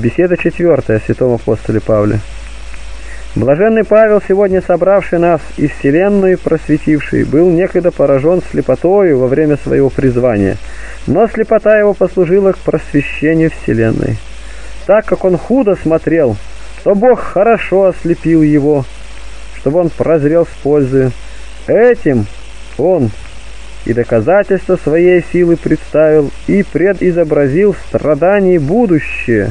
Беседа 4 о святом апостоле Павле. Блаженный Павел, сегодня собравший нас и вселенную просветивший, был некогда поражен слепотою во время своего призвания, но слепота его послужила к просвещению вселенной. Так как он худо смотрел, то Бог хорошо ослепил его, чтобы он прозрел с пользой. Этим он и доказательство своей силы представил, и предизобразил страдания будущее,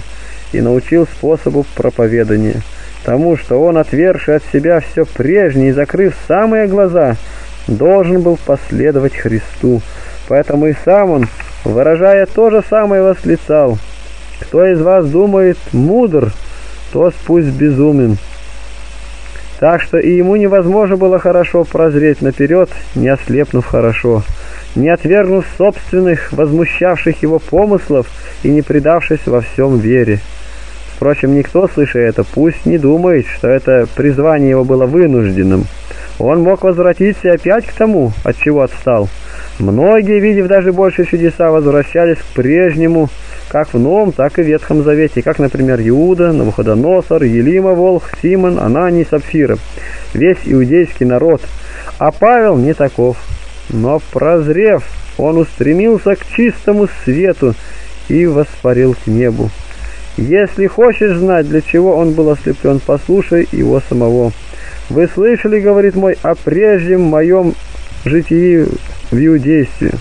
и научил способу проповедания. Тому, что он, отвергший от себя все прежнее и закрыв самые глаза, должен был последовать Христу. Поэтому и сам он, выражая то же самое, восклицал: «Кто из вас думает мудр, тот пусть безумен». Так что и ему невозможно было хорошо прозреть наперед, не ослепнув хорошо, не отвергнув собственных, возмущавших его помыслов и не предавшись во всем вере. Впрочем, никто, слыша это, пусть не думает, что это призвание его было вынужденным. Он мог возвратиться опять к тому, от чего отстал. Многие, видев даже больше чудеса, возвращались к прежнему, как в Новом, так и в Ветхом Завете, как, например, Иуда, Навуходоносор, Елима, Волх, Симон, Анани, Сапфира, весь иудейский народ. А Павел не таков. Но, прозрев, он устремился к чистому свету и воспарил к небу. Если хочешь знать, для чего он был ослеплен, послушай его самого. «Вы слышали, — говорит мой, — о прежнем моем житии в иудействе.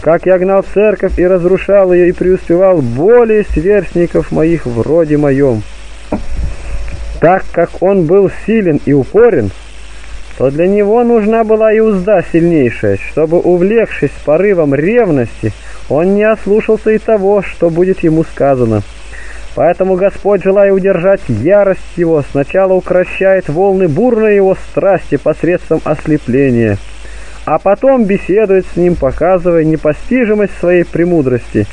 Как я гнал церковь и разрушал ее, и преуспевал более сверстников моих вроде моем. Так как он был силен и упорен, то для него нужна была и узда сильнейшая, чтобы, увлекшись порывом ревности, он не ослушался и того, что будет ему сказано. Поэтому Господь, желая удержать ярость его, сначала укращает волны бурной его страсти посредством ослепления, а потом беседует с ним, показывая непостижимость своей премудрости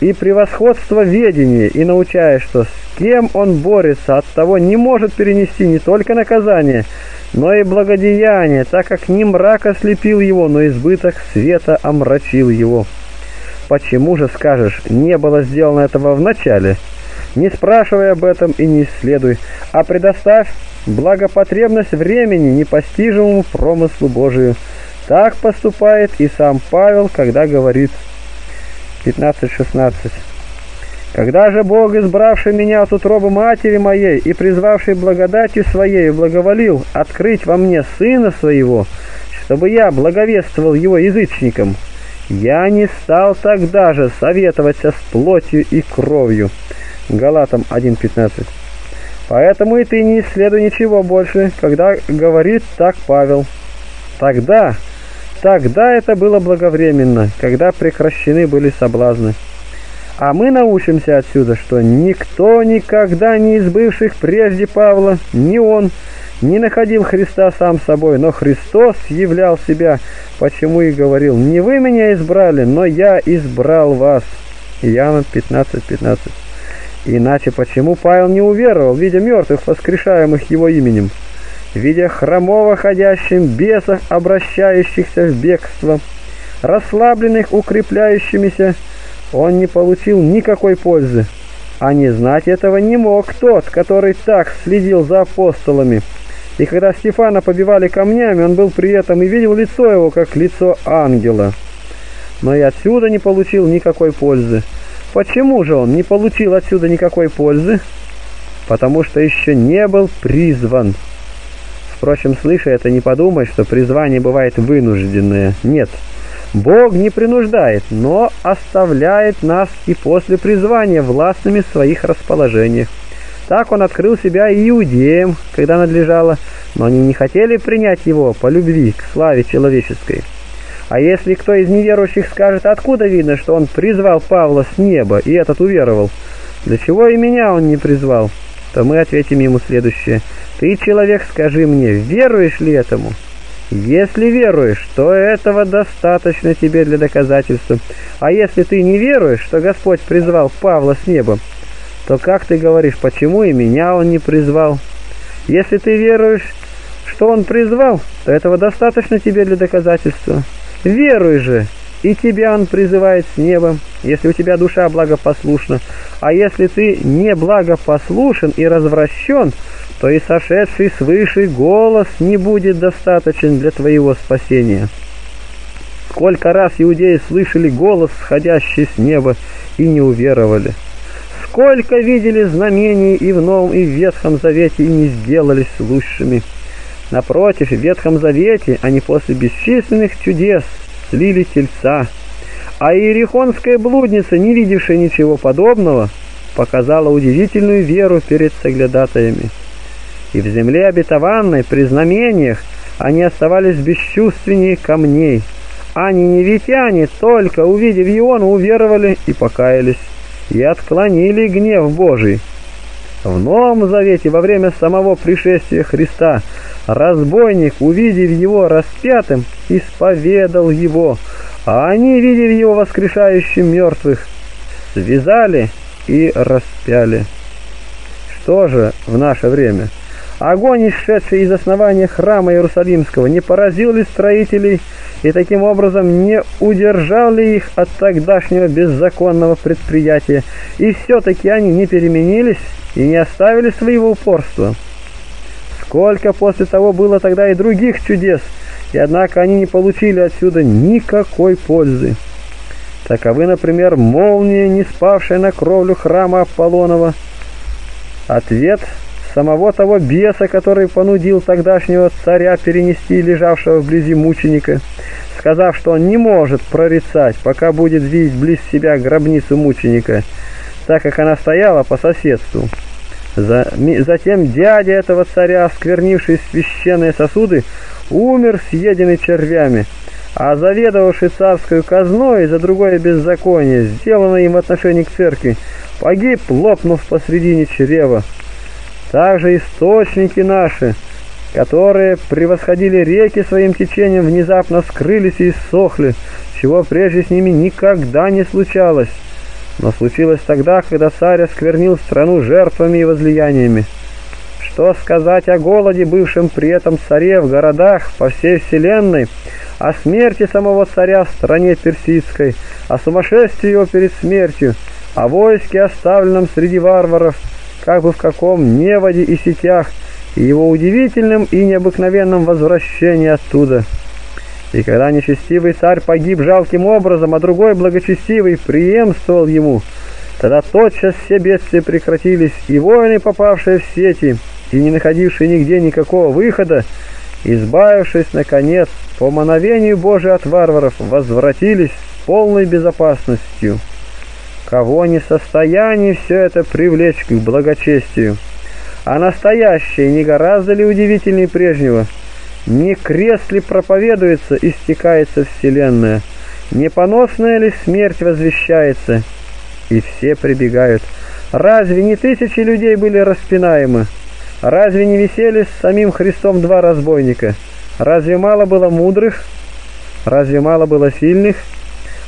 и превосходство ведения, и научая, что с кем он борется, оттого не может перенести не только наказание, но и благодеяние, так как не мрак ослепил его, но избыток света омрачил его. Почему же, скажешь, не было сделано этого в начале? Не спрашивай об этом и не исследуй, а предоставь благопотребность времени непостижимому промыслу Божию». Так поступает и сам Павел, когда говорит 15:16: «Когда же Бог, избравший меня от утробы матери моей и призвавший благодатью своей, благоволил открыть во мне Сына Своего, чтобы я благовествовал Его язычникам, я не стал тогда же советоваться с плотью и кровью». Галатам 1:15. «Поэтому и ты не исследуй ничего больше, когда говорит так Павел. Тогда это было благовременно, когда прекращены были соблазны. А мы научимся отсюда, что никто никогда не из бывших прежде Павла, ни он, не находил Христа сам собой, но Христос являл себя, почему и говорил: не вы меня избрали, но я избрал вас». Иоанна 15:15. Иначе почему Павел не уверовал, видя мертвых, воскрешаемых его именем, видя хромого ходящим, бесов, обращающихся в бегство, расслабленных укрепляющимися? Он не получил никакой пользы, а не знать этого не мог тот, который так следил за апостолами. И когда Стефана побивали камнями, он был при этом и видел лицо его, как лицо ангела, но и отсюда не получил никакой пользы. Почему же он не получил отсюда никакой пользы? Потому что еще не был призван. Впрочем, слыша это, не подумай, что призвание бывает вынужденное. Нет, Бог не принуждает, но оставляет нас и после призвания властными в своих расположениях. Так он открыл себя и иудеям, когда надлежало, но они не хотели принять его по любви к славе человеческой. А если кто из неверующих скажет: откуда видно, что он призвал Павла с неба, и этот уверовал, для чего и меня он не призвал, то мы ответим ему следующее: «Ты, человек, скажи мне, веруешь ли этому? Если веруешь, то этого достаточно тебе для доказательства. А если ты не веруешь, что Господь призвал Павла с неба, то как ты говоришь: почему и меня он не призвал? Если ты веруешь, что он призвал, то этого достаточно тебе для доказательства. Веруй же, И тебя он призывает с неба, если у тебя душа благопослушна. А если ты не благопослушен и развращен, то и сошедший свыше голос не будет достаточен для твоего спасения. Сколько раз иудеи слышали голос, сходящий с неба, и не уверовали. Сколько видели знамений и в Новом, и в Ветхом Завете, и не сделались лучшими. Напротив, в Ветхом Завете они после бесчисленных чудес слили тельца, а иерихонская блудница, не видевшая ничего подобного, показала удивительную веру перед соглядатаями. И в земле обетованной при знамениях они оставались бесчувственнее камней. Они, невитяне, только увидев Иона, уверовали и покаялись, и отклонили гнев Божий. В Новом Завете во время самого пришествия Христа разбойник, увидев его распятым, исповедал его, а они, видев его воскрешающим мертвых, связали и распяли. Что же в наше время? Огонь, исшедший из основания храма Иерусалимского, не поразил ли строителей и таким образом не удержал ли их от тогдашнего беззаконного предприятия? И все-таки они не переменились и не оставили своего упорства. Сколько после того было тогда и других чудес, и однако они не получили отсюда никакой пользы. Таковы, например, молния, не спавшая на кровлю храма Аполлонова. Ответ самого того беса, который понудил тогдашнего царя перенести лежавшего вблизи мученика, сказав, что он не может прорицать, пока будет видеть близ себя гробницу мученика, так как она стояла по соседству. Затем дядя этого царя, осквернивший священные сосуды, умер, съеденный червями, а заведовавший царскую казной за другое беззаконие, сделанное им в отношении к церкви, погиб, лопнув посредине чрева. Также источники наши, которые превосходили реки своим течением, внезапно скрылись и иссохли, чего прежде с ними никогда не случалось. Но случилось тогда, когда царь осквернил страну жертвами и возлияниями. Что сказать о голоде, бывшем при этом царе в городах по всей вселенной, о смерти самого царя в стране персидской, о сумасшествии его перед смертью, о войске, оставленном среди варваров, как бы в каком неводе и сетях, и его удивительном и необыкновенном возвращении оттуда. И когда нечестивый царь погиб жалким образом, а другой благочестивый преемствовал ему, тогда тотчас все бедствия прекратились, и воины, попавшие в сети и не находившие нигде никакого выхода, избавившись, наконец, по мановению Божию от варваров, возвратились с полной безопасностью. Кого не в состоянии все это привлечь к благочестию? А настоящее не гораздо ли удивительнее прежнего? Не крест ли проповедуется и стекается вселенная? Не поносная ли смерть возвещается? И все прибегают. Разве не тысячи людей были распинаемы? Разве не висели с самим Христом два разбойника? Разве мало было мудрых? Разве мало было сильных?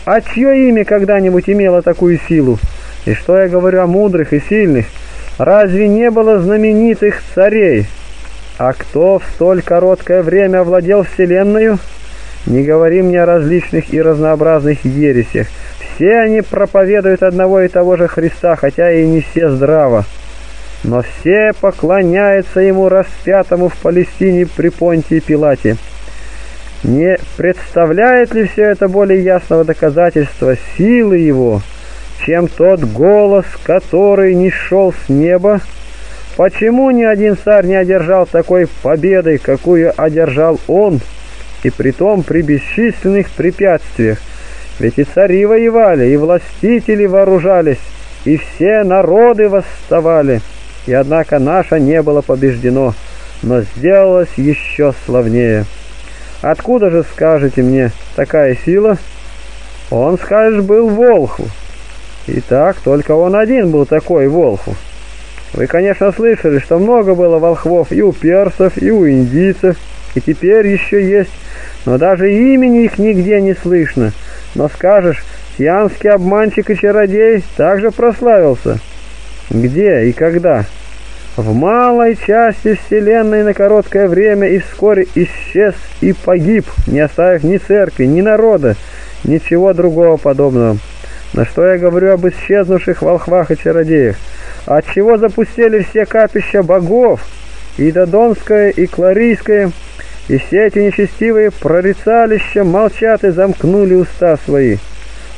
А чье имя когда-нибудь имело такую силу? И что я говорю о мудрых и сильных? Разве не было знаменитых царей? А кто в столь короткое время овладел вселенную? Не говори мне о различных и разнообразных ересях. Все они проповедуют одного и того же Христа, хотя и не все здраво. Но все поклоняются ему, распятому в Палестине при Понтии Пилате. Не представляет ли все это более ясного доказательства силы его, чем тот голос, который не шел с неба? Почему ни один царь не одержал такой победы, какую одержал он, и притом при бесчисленных препятствиях? Ведь и цари воевали, и властители вооружались, и все народы восставали, и однако наше не было побеждено, но сделалось еще славнее. Откуда же, скажете мне, такая сила? Он, скажешь, был Волху. Итак, только он один был такой Волху. Вы, конечно, слышали, что много было волхвов и у персов, и у индийцев, и теперь еще есть, но даже имени их нигде не слышно. Но скажешь, сиамский обманщик и чародей также прославился. Где и когда? В малой части вселенной на короткое время и вскоре исчез и погиб, не оставив ни церкви, ни народа, Ничего другого подобного. На что я говорю об исчезнувших волхвах и чародеях? Отчего запустили все капища богов, и додонское, и кларийское, и все эти нечестивые прорицалища молчат и замкнули уста свои?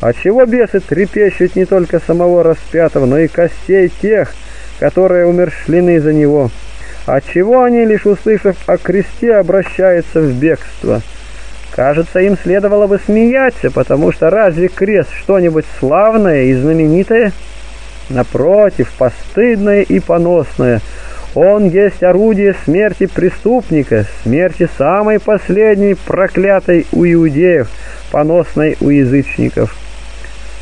Отчего бесы трепещут не только самого распятого, но и костей тех, которые умершлены за него? Отчего они, лишь услышав о кресте, обращаются в бегство? Кажется, им следовало бы смеяться, потому что разве крест что-нибудь славное и знаменитое? Напротив, постыдное и поносное. Он есть орудие смерти преступника, смерти самой последней, проклятой у иудеев, поносной у язычников.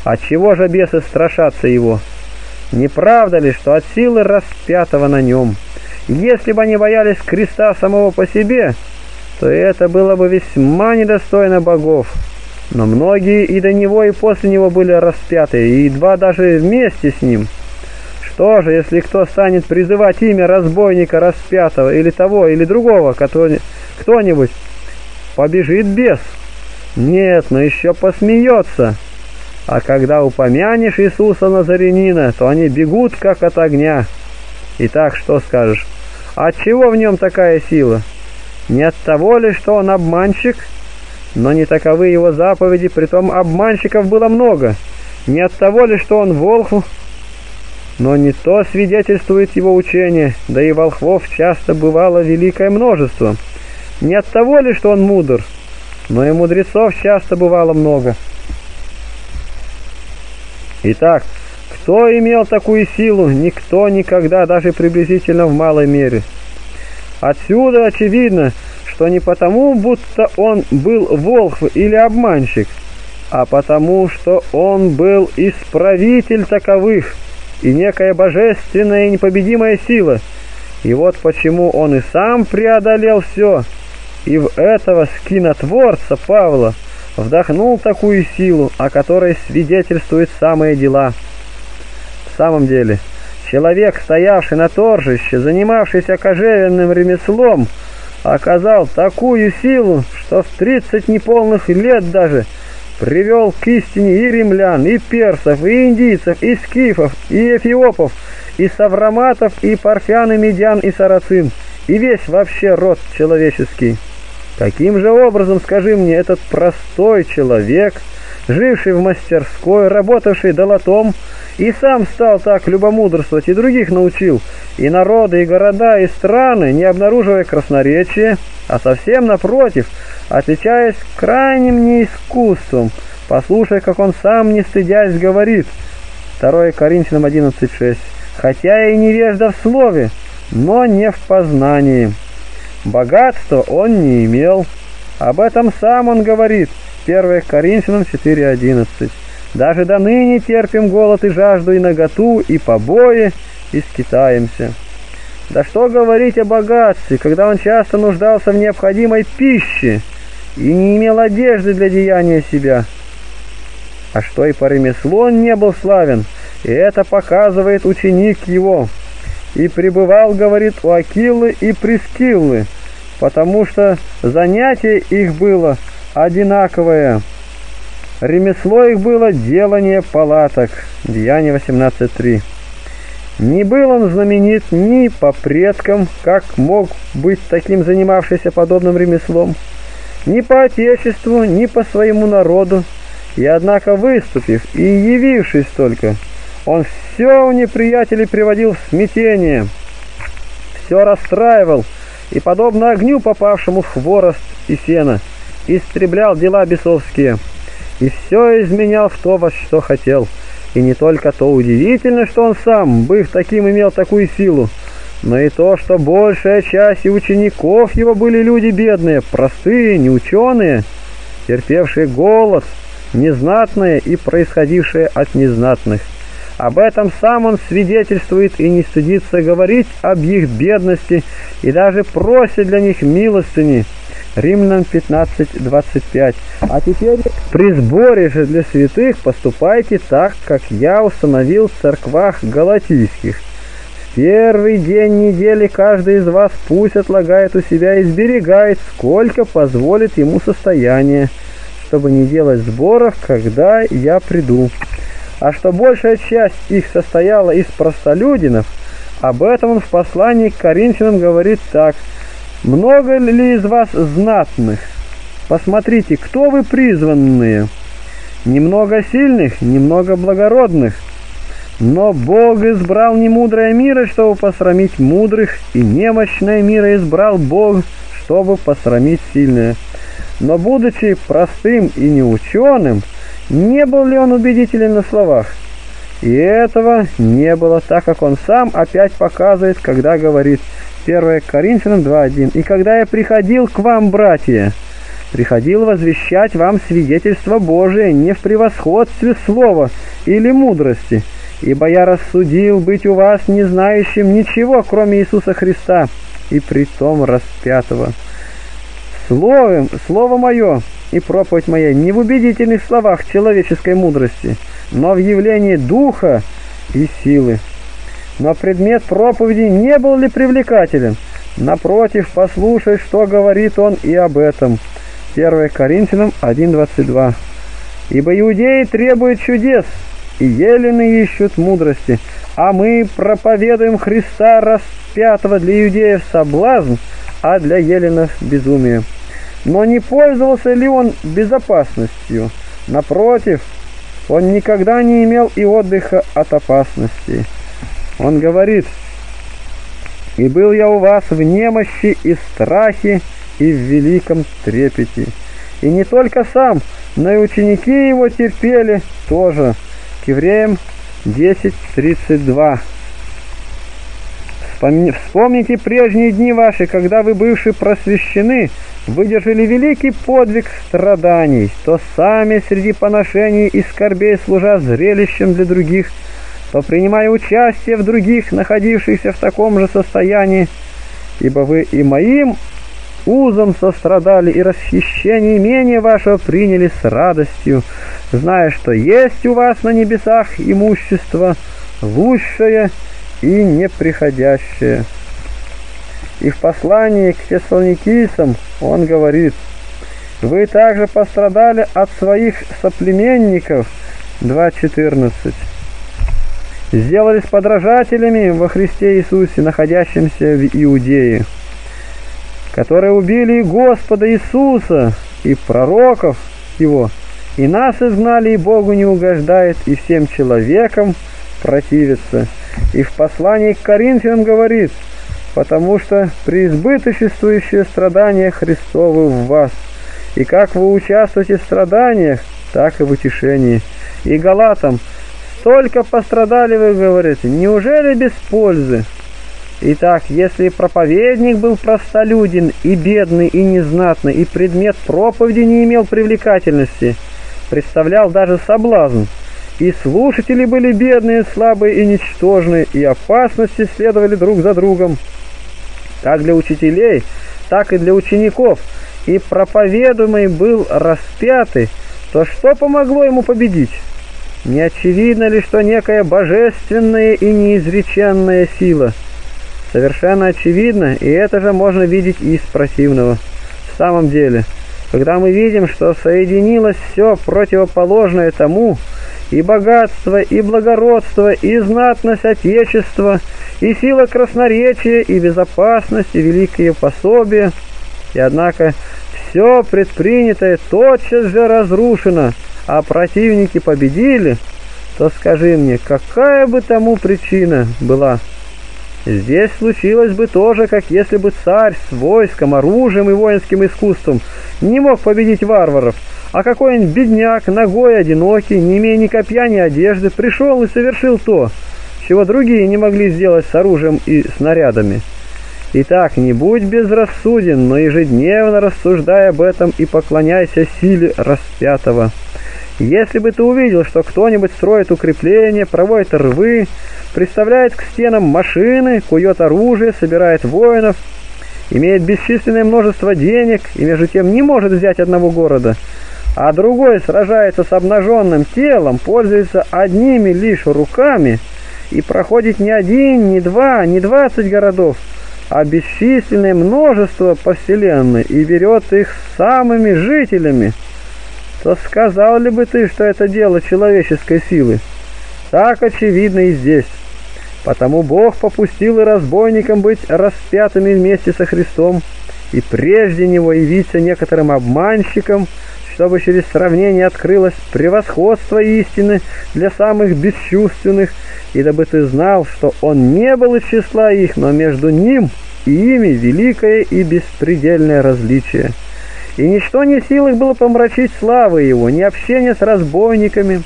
Отчего же бесы страшатся его? Не правда ли, что от силы распятого на нем? Если бы они боялись креста самого по себе, то это было бы весьма недостойно богов. Но многие и до него, и после него были распяты, и едва даже вместе с ним. Что же, если кто станет призывать имя разбойника распятого, или того, или другого, кто-нибудь, побежит бес? Нет, но еще посмеется. А когда упомянешь Иисуса Назарянина, то они бегут, как от огня. Итак, что скажешь? Отчего в нем такая сила? Не от того ли, что он обманщик? Но не таковы его заповеди, притом обманщиков было много. Не от того ли, что он волхв? Но не то свидетельствует его учение, да и волхвов часто бывало великое множество. Не от того ли, что он мудр? Но и мудрецов часто бывало много. Итак, кто имел такую силу? Никто никогда, даже приблизительно в малой мере. Отсюда очевидно, что не потому, будто он был волхв или обманщик, а потому, что он был исправитель таковых и некая божественная и непобедимая сила. И вот почему он и сам преодолел все, и в этого скинотворца Павла вдохнул такую силу, о которой свидетельствуют самые дела. В самом деле, человек, стоявший на торжище, занимавшийся кожевенным ремеслом, оказал такую силу, что в 30 неполных лет даже привел к истине и римлян, и персов, и индийцев, и скифов, и эфиопов, и савраматов, и парфян, и медян, и сарацин, и весь вообще род человеческий. Каким же образом, скажи мне, этот простой человек, живший в мастерской, работавший долотом, и сам стал так любомудрствовать, и других научил, и народы, и города, и страны, не обнаруживая красноречия, а совсем напротив, отличаясь крайним неискусством, послушай, как он сам, не стыдясь, говорит, 2 Коринфянам 11:6, хотя и невежда в слове, но не в познании. Богатства он не имел, об этом сам он говорит, 1 Коринфянам 4:11. Даже до ныне терпим голод и жажду, и наготу, и побои, и скитаемся. Да что говорить о богатстве, когда он часто нуждался в необходимой пище и не имел одежды для деяния себя? А что и по ремеслу он не был славен, и это показывает ученик его. И пребывал, говорит, у Акиллы и Престиллы, потому что занятие их было одинаковое. Ремесло их было делание палаток. Деяние 18:3. Не был он знаменит ни по предкам, как мог быть таким занимавшийся подобным ремеслом, ни по отечеству, ни по своему народу. И однако, выступив и явившись только, он все у неприятелей приводил в смятение, все расстраивал, и, подобно огню, попавшему в хворост и сено, истреблял дела бесовские. И все изменял в то, во что хотел. И не только то удивительно, что он сам, быв таким, имел такую силу, но и то, что большая часть и учеников его были люди бедные, простые, неученые, терпевшие голод, незнатные и происходившие от незнатных. Об этом сам он свидетельствует и не стыдится говорить об их бедности и даже просит для них милостыни. Римлянам 15:25. А теперь при сборе же для святых поступайте так, как я установил в церквах галатийских. В первый день недели каждый из вас пусть отлагает у себя и сберегает, сколько позволит ему состояние, чтобы не делать сборов, когда я приду. А что большая часть их состояла из простолюдинов, об этом он в послании к Коринфянам говорит так. «Много ли из вас знатных? Посмотрите, кто вы призванные? Немного сильных, немного благородных. Но Бог избрал немудрое мира, чтобы посрамить мудрых, и немощное мира избрал Бог, чтобы посрамить сильное. Но будучи простым и неученым, не был ли он убедителен на словах? И этого не было, так как он сам опять показывает, когда говорит 1 Коринфянам 2:1. «И когда я приходил к вам, братья, приходил возвещать вам свидетельство Божие не в превосходстве слова или мудрости, ибо я рассудил быть у вас не знающим ничего, кроме Иисуса Христа, и притом распятого. Слово мое и проповедь моя не в убедительных словах человеческой мудрости, но в явлении духа и силы. Но предмет проповеди не был ли привлекателен? Напротив, послушай, что говорит он и об этом». 1 Коринфянам 1:22. «Ибо иудеи требуют чудес, и елены ищут мудрости, а мы проповедуем Христа распятого, для иудеев соблазн, а для еленов безумие. Но не пользовался ли он безопасностью? Напротив, он никогда не имел и отдыха от опасности». Он говорит: «И был я у вас в немощи и страхе, и в великом трепете. И не только сам, но и ученики его терпели тоже». К Евреям 10:32. «Вспомните прежние дни ваши, когда вы, бывшие просвещены, выдержали великий подвиг страданий, то сами среди поношений и скорбей служа зрелищем для других, то принимая участие в других, находившихся в таком же состоянии, ибо вы и моим узом сострадали, и расхищение имения вашего приняли с радостью, зная, что есть у вас на небесах имущество лучшее и неприходящее». И в послании к Фессалоникийцам он говорит: «Вы также пострадали от своих соплеменников» 2:14. «Сделались подражателями во Христе Иисусе, находящимся в Иудее, которые убили и Господа Иисуса, и пророков Его, и нас изгнали, и Богу не угождает, и всем человекам противится». И в послании к Коринфянам говорит: «Потому что преизбыточествующие страдания Христовы в вас, и как вы участвуете в страданиях, так и в утешении». И Галатам: «Столько пострадали вы, говорите, неужели без пользы? Итак, если проповедник был простолюдин, и бедный, и незнатный, и предмет проповеди не имел привлекательности, представлял даже соблазн, и слушатели были бедные, слабые и ничтожные, и опасности следовали друг за другом, как для учителей, так и для учеников, и проповедуемый был распятый, то что помогло ему победить? Не очевидно ли, что некая божественная и неизреченная сила? Совершенно очевидно, и это же можно видеть и из противного. В самом деле, когда мы видим, что соединилось все противоположное тому, и богатство, и благородство, и знатность Отечества, и сила красноречия, и безопасность, и великие пособия, и однако все предпринятое тотчас же разрушено, а противники победили, то скажи мне, какая бы тому причина была? Здесь случилось бы то же, как если бы царь с войском, оружием и воинским искусством не мог победить варваров, а какой-нибудь бедняк, ногой одинокий, не имея ни копья, ни одежды, пришел и совершил то, чего другие не могли сделать с оружием и снарядами. Итак, не будь безрассуден, но ежедневно рассуждай об этом и поклоняйся силе распятого. Если бы ты увидел, что кто-нибудь строит укрепления, проводит рвы, представляет к стенам машины, кует оружие, собирает воинов, имеет бесчисленное множество денег и между тем не может взять одного города, а другой сражается с обнаженным телом, пользуется одними лишь руками и проходит не один, не два, не 20 городов, а бесчисленное множество по вселенной и берет их самыми жителями, то сказал ли бы ты, что это дело человеческой силы? Так очевидно и здесь. Потому Бог попустил и разбойникам быть распятыми вместе со Христом, и прежде него явиться некоторым обманщикам, чтобы через сравнение открылось превосходство истины для самых бесчувственных, и дабы ты знал, что он не был из числа их, но между ним и ими великое и беспредельное различие. И ничто не в силах было помрачить славы его, ни общение с разбойниками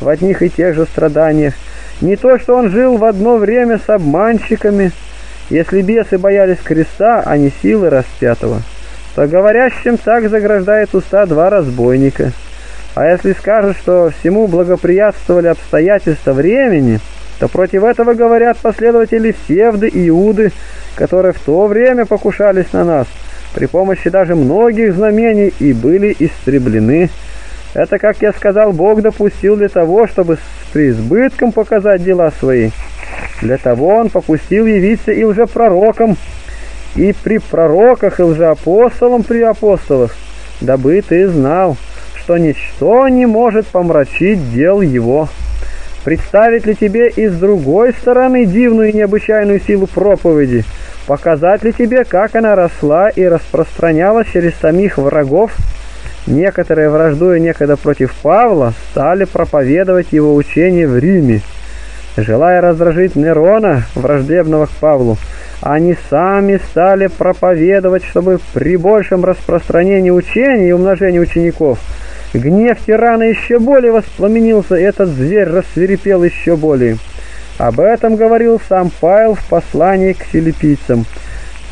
в одних и тех же страданиях, не то, что он жил в одно время с обманщиками. Если бесы боялись креста, а не силы распятого, то говорящим так заграждает уста два разбойника. А если скажут, что всему благоприятствовали обстоятельства времени, то против этого говорят последователи Севды и Иуды, которые в то время покушались на нас, при помощи даже многих знамений, и были истреблены. Это, как я сказал, Бог допустил для того, чтобы с преизбытком показать дела свои. Для того Он попустил явиться и лжепророкам, и при пророках, и лжеапостолам при апостолах, дабы ты знал, что ничто не может помрачить дел Его. Представить ли тебе и с другой стороны дивную и необычайную силу проповеди? Показать ли тебе, как она росла и распространялась через самих врагов? Некоторые, враждуя некогда против Павла, стали проповедовать его учение в Риме, желая раздражить Нерона, враждебного к Павлу. Они сами стали проповедовать, чтобы при большем распространении учений и умножении учеников гнев тирана еще более воспламенился, и этот зверь рассвирепел еще более. Об этом говорил сам Павел в послании к филиппийцам.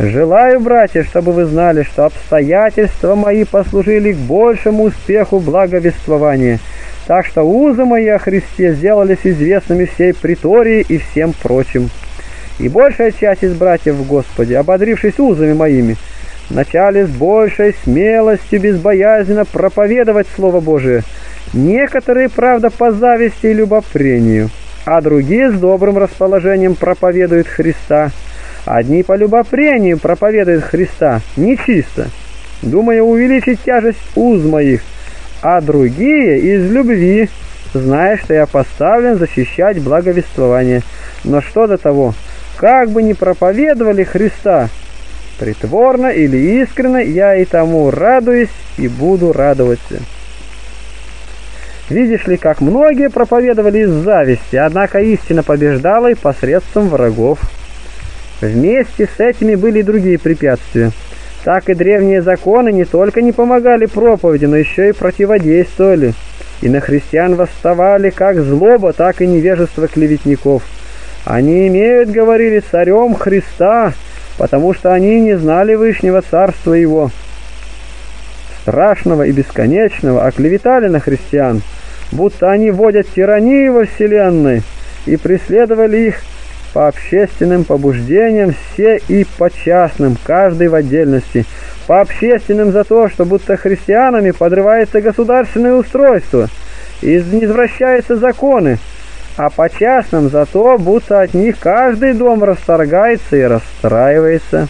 «Желаю, братья, чтобы вы знали, что обстоятельства мои послужили к большему успеху благовествования, так что узы мои о Христе сделались известными всей притории и всем прочим. И большая часть из братьев в Господе, ободрившись узами моими, начали с большей смелостью безбоязненно проповедовать Слово Божие, некоторые, правда, по зависти и любопрению, а другие с добрым расположением проповедуют Христа». Одни по любопрению проповедуют Христа нечисто, думая увеличить тяжесть уз моих, а другие из любви, зная, что я поставлен защищать благовествование. Но что до того, как бы ни проповедовали Христа, притворно или искренно, я и тому радуюсь и буду радоваться. Видишь ли, как многие проповедовали из зависти, однако истина побеждала и посредством врагов. Вместе с этими были и другие препятствия. Так и древние законы не только не помогали проповеди, но еще и противодействовали. И на христиан восставали как злоба, так и невежество клеветников. Они имеют, говорили, царем Христа, потому что они не знали Вышнего Царства Его, страшного и бесконечного, оклеветали на христиан, будто они водят тиранию во вселенной, и преследовали их по общественным побуждениям все и по частным, каждый в отдельности. По общественным за то, что будто христианами подрывается государственное устройство и извращаются законы, а по частным за то, будто от них каждый дом расторгается и расстраивается.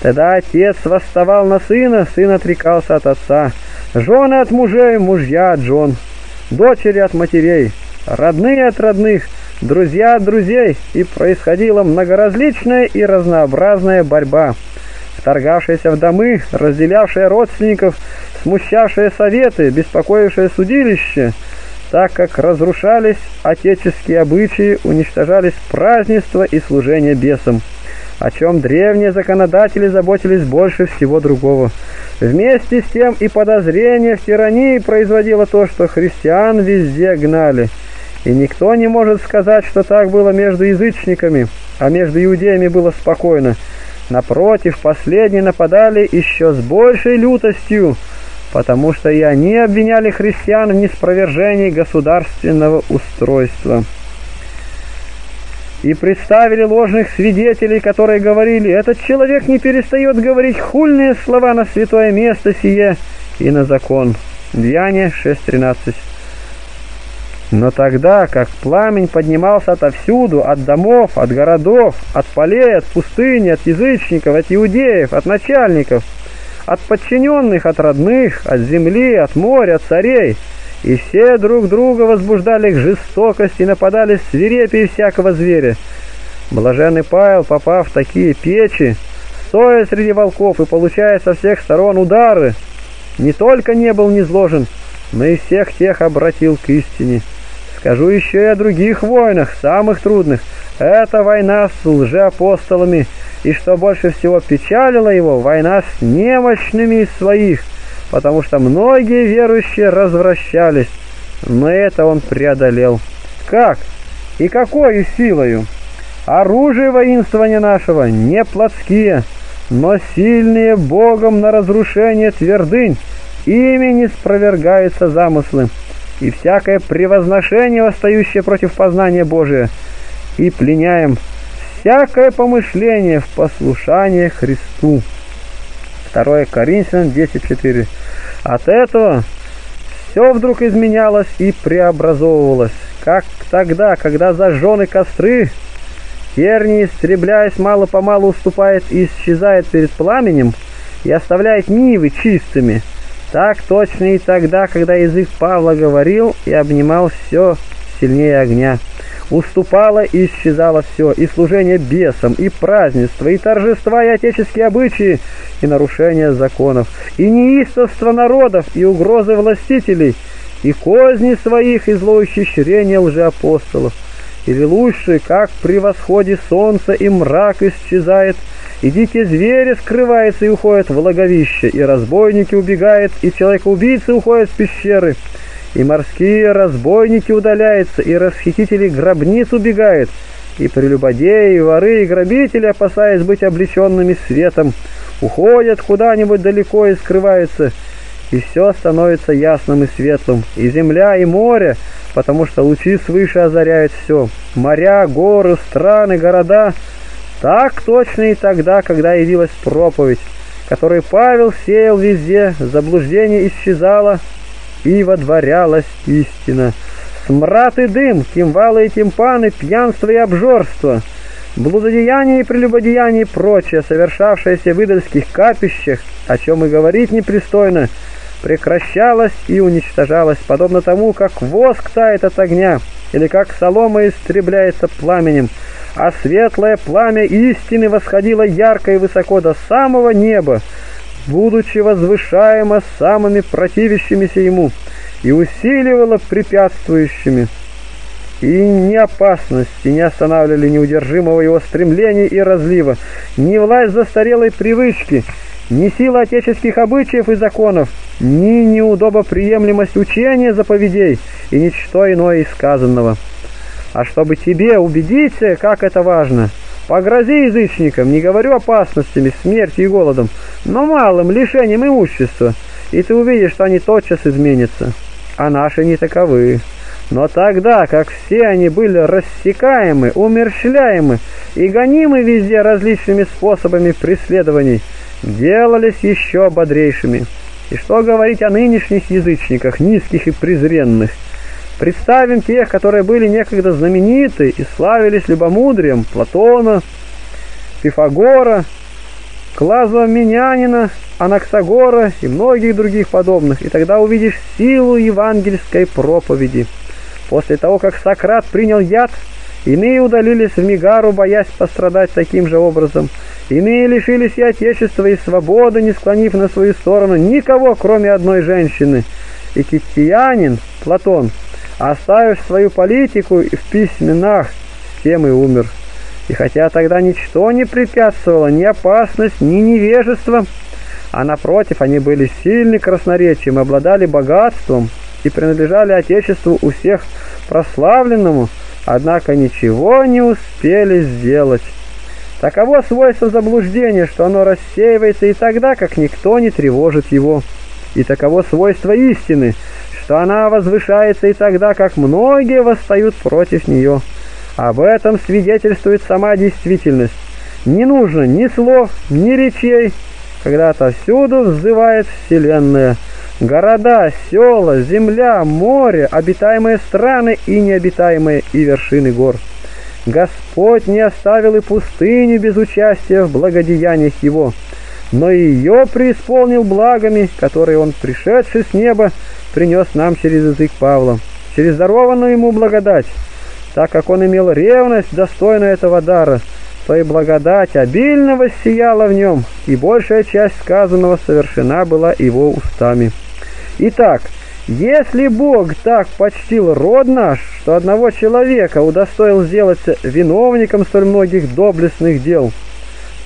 Тогда отец восставал на сына, сын отрекался от отца, жены от мужей, мужья от жен, дочери от матерей, родные от родных, друзья от друзей, и происходила многоразличная и разнообразная борьба, вторгавшаяся в домы, разделявшая родственников, смущавшая советы, беспокоившая судилище, так как разрушались отеческие обычаи, уничтожались празднества и служение бесам, о чем древние законодатели заботились больше всего другого. Вместе с тем и подозрение в тирании производило то, что христиан везде гнали. И никто не может сказать, что так было между язычниками, а между иудеями было спокойно. Напротив, последние нападали еще с большей лютостью, потому что и они обвиняли христиан в неспровержении государственного устройства. И представили ложных свидетелей, которые говорили: «Этот человек не перестает говорить хульные слова на святое место сие и на закон». Деяния 6:13. Но тогда, как пламень поднимался отовсюду, от домов, от городов, от полей, от пустыни, от язычников, от иудеев, от начальников, от подчиненных, от родных, от земли, от моря, от царей. И все друг друга возбуждали к жестокости и нападали свирепее всякого зверя. Блаженный Павел, попав в такие печи, стоя среди волков и получая со всех сторон удары, не только не был низложен, но и всех тех обратил к истине. Скажу еще и о других войнах, самых трудных. Это война с лжеапостолами, и что больше всего печалило его, война с немощными из своих, потому что многие верующие развращались, но это он преодолел. Как? И какой силою? Оружие воинствования нашего не плотские, но сильные Богом на разрушение твердынь, ими не спровергаются замыслы, и всякое превозношение, восстающее против познания Божия, и пленяем всякое помышление в послушание Христу. 2 Коринфянам 10:4. От этого все вдруг изменялось и преобразовывалось, как тогда, когда зажжены костры, терний, истребляясь, мало-помалу уступает и исчезает перед пламенем и оставляет нивы чистыми. Так точно и тогда, когда язык Павла говорил и обнимал все сильнее огня. Уступало и исчезало все, и служение бесам, и празднества, и торжества, и отеческие обычаи, и нарушение законов, и неистовство народов, и угрозы властителей, и козни своих, и злоухищрения лжеапостолов. Или лучше, как при восходе солнца и мрак исчезает, и дикие звери скрываются и уходят в логовище, и разбойники убегают, и человекоубийцы уходят в пещеры, и морские разбойники удаляются, и расхитители гробниц убегают, и прелюбодеи, и воры, и грабители, опасаясь быть облеченными светом, уходят куда-нибудь далеко и скрываются, и все становится ясным и светлым, и земля, и море, потому что лучи свыше озаряют все, моря, горы, страны, города. Так точно и тогда, когда явилась проповедь, которую Павел сеял везде, заблуждение исчезало, и водворялась истина. Смрад и дым, кимвалы и тимпаны, пьянство и обжорство, блудодеяние и прелюбодеяние и прочее, совершавшееся в идольских капищах, о чем и говорить непристойно, прекращалось и уничтожалось, подобно тому, как воск тает от огня, или как солома истребляется пламенем, а светлое пламя истины восходило ярко и высоко до самого неба, будучи возвышаемо самыми противящимися ему, и усиливало препятствующими. И ни опасность не останавливали неудержимого его стремления и разлива, ни власть застарелой привычки, ни сила отеческих обычаев и законов, ни неудобоприемлемость учения заповедей и ничто иное из сказанного. А чтобы тебе убедиться, как это важно, погрози язычникам, не говорю опасностями, смертью и голодом, но малым лишением имущества, и ты увидишь, что они тотчас изменятся, а наши не таковы. Но тогда, как все они были рассекаемы, умерщвляемы и гонимы везде различными способами преследований, делались еще бодрейшими. И что говорить о нынешних язычниках, низких и презренных? Представим тех, которые были некогда знамениты и славились любомудрием: Платона, Пифагора, Клазоменянина, Анаксагора и многих других подобных, и тогда увидишь силу евангельской проповеди. После того, как Сократ принял яд, иные удалились в Мегару, боясь пострадать таким же образом. Иные лишились и отечества, и свободы, не склонив на свою сторону никого, кроме одной женщины. И китаянин Платон, оставив свою политику в письменах, с тем и умер. И хотя тогда ничто не препятствовало, ни опасность, ни невежество, а напротив, они были сильны красноречием, обладали богатством и принадлежали отечеству у всех прославленному, однако ничего не успели сделать. Таково свойство заблуждения, что оно рассеивается и тогда, как никто не тревожит его. И таково свойство истины, что она возвышается и тогда, как многие восстают против нее. Об этом свидетельствует сама действительность. Не нужно ни слов, ни речей, когда отовсюду взывает вселенная. Города, села, земля, море, обитаемые страны и необитаемые, и вершины гор. Господь не оставил и пустыню без участия в благодеяниях его. но и ее преисполнил благами, которые он, пришедший с неба, принес нам через язык Павла, через дарованную ему благодать. Так как он имел ревность, достойную этого дара, то и благодать обильно воссияла в нем, и большая часть сказанного совершена была его устами. Итак, если Бог так почтил род наш, что одного человека удостоил сделаться виновником столь многих доблестных дел,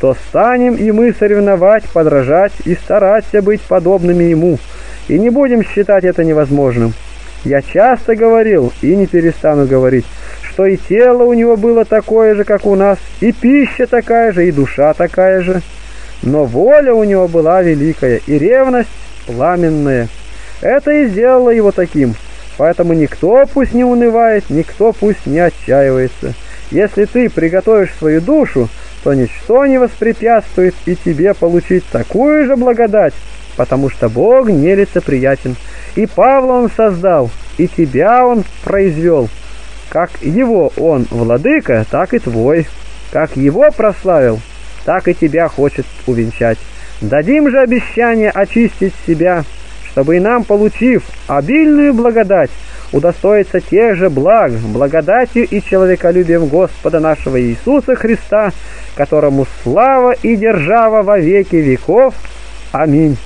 то станем и мы соревновать, подражать и стараться быть подобными ему, и не будем считать это невозможным. Я часто говорил, и не перестану говорить, что и тело у него было такое же, как у нас, и пища такая же, и душа такая же. Но воля у него была великая, и ревность пламенная. Это и сделало его таким. Поэтому никто пусть не унывает, никто пусть не отчаивается. Если ты приготовишь свою душу, то ничто не воспрепятствует и тебе получить такую же благодать, потому что Бог нелицеприятен. И Павла Он создал, и тебя Он произвел. Как его Он владыка, так и твой. Как его прославил, так и тебя хочет увенчать. Дадим же обещание очистить себя, чтобы и нам, получив обильную благодать, удостоиться тех же благ, благодатью и человеколюбием Господа нашего Иисуса Христа, которому слава и держава во веки веков. Аминь.